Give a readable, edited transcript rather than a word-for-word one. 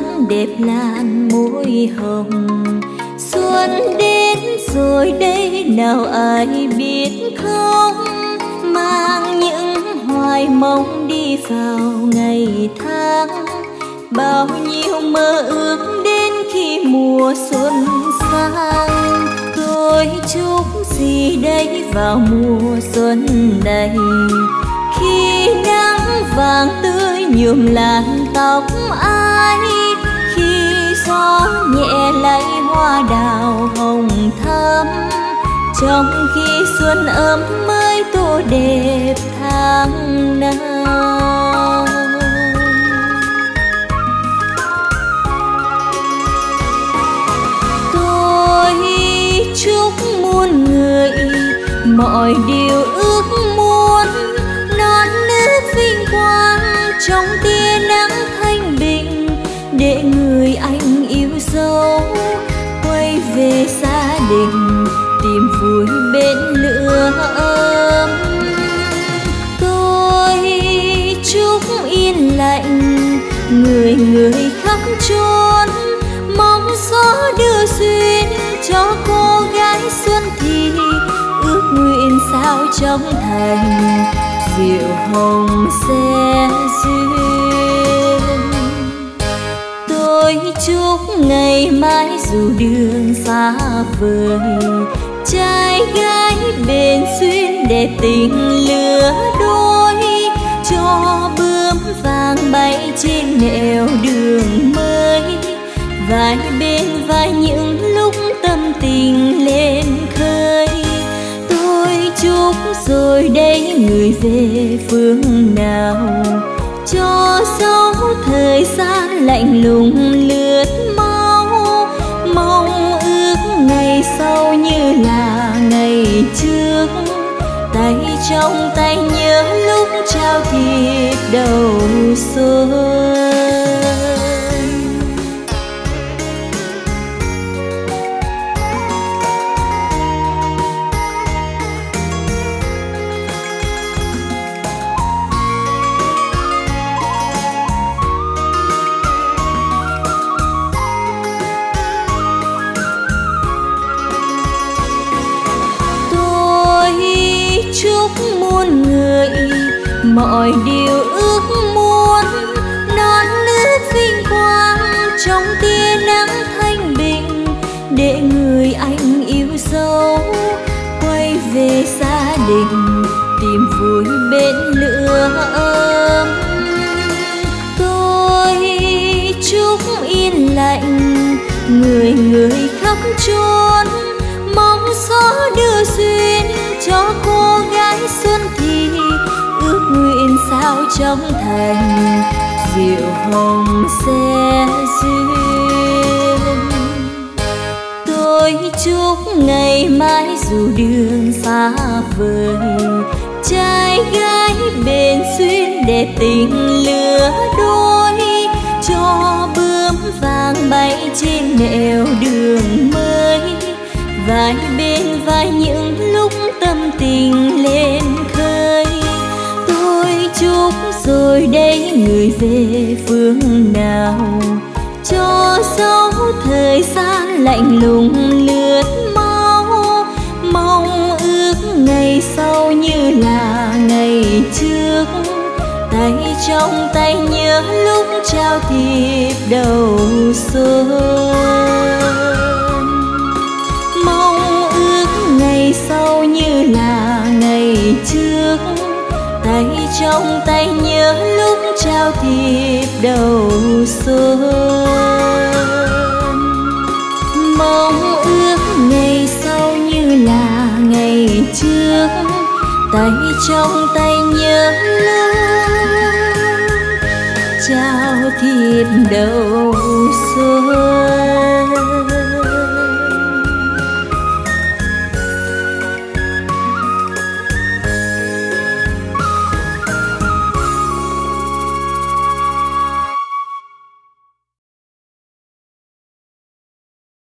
sắm đẹp làn môi hồng. Xuân đến rồi đây nào ai biết không, mang những hoài mong đi vào ngày tháng. Bao nhiêu mơ ước đến khi mùa xuân sang. Tôi chúc gì đây vào mùa xuân này, khi nắng vàng tươi nhuộm làn tóc ai, khi gió nhẹ lấy hoa đào hồng thắm, trong khi xuân ấm mới tô đẹp tháng năm. Tôi chúc muôn người mọi điều ước muốn, non nước vinh quang trong tia nắng thanh bình, để người anh yêu dấu quay về gia đình tìm vui bên lửa ấm. Tôi chúc yên lạnh người người khắp chốn, mong gió đưa duyên cho cô gái xuân thì ước nguyện sao trong thành diệu hồng sẽ duyên. Tôi chúc ngày mai dù đường xa vời, trai gái bền duyên để tình lứa đôi, cho bướm vàng bay trên nẻo đường mới, vai bên vai những lúc tâm tình lên khơi. Tôi chúc rồi đây người về phương nào, cho dấu thời gian lạnh lùng lướt mau, mong ước ngày sau như là ngày trước, tay trong tay nhớ lúc trao thiệp đầu xuân. Mọi điều ước muốn, non nước vinh quang trong tia nắng thanh bình, để người anh yêu dấu quay về gia đình tìm vui bên lửa ấm. Tôi chúc yên lạnh người người khắp chốn, mong gió đưa duyên cho cô gái xuân thì ước nguyện sao trong thành diệu hồng sẽ duyên. Tôi chúc ngày mai dù đường xa vời, trai gái bền duyên để tình lứa đôi, cho bướm vàng bay trên nẻo đường mới, vai bên vai những lúc tâm tình lên khơi. Tôi chúc rồi đây người về phương nào, cho dấu thời gian lạnh lùng lướt mau, mong ước ngày sau như là ngày trước, tay trong tay nhớ lúc trao thiệp đầu xuân. Mong ước ngày sau như là ngày trước, tay trong tay nhớ lúc trao thiệp đầu xuân. Mong ước ngày sau như là ngày trước, tay trong tay nhớ lúc trao thiệp đầu xuân.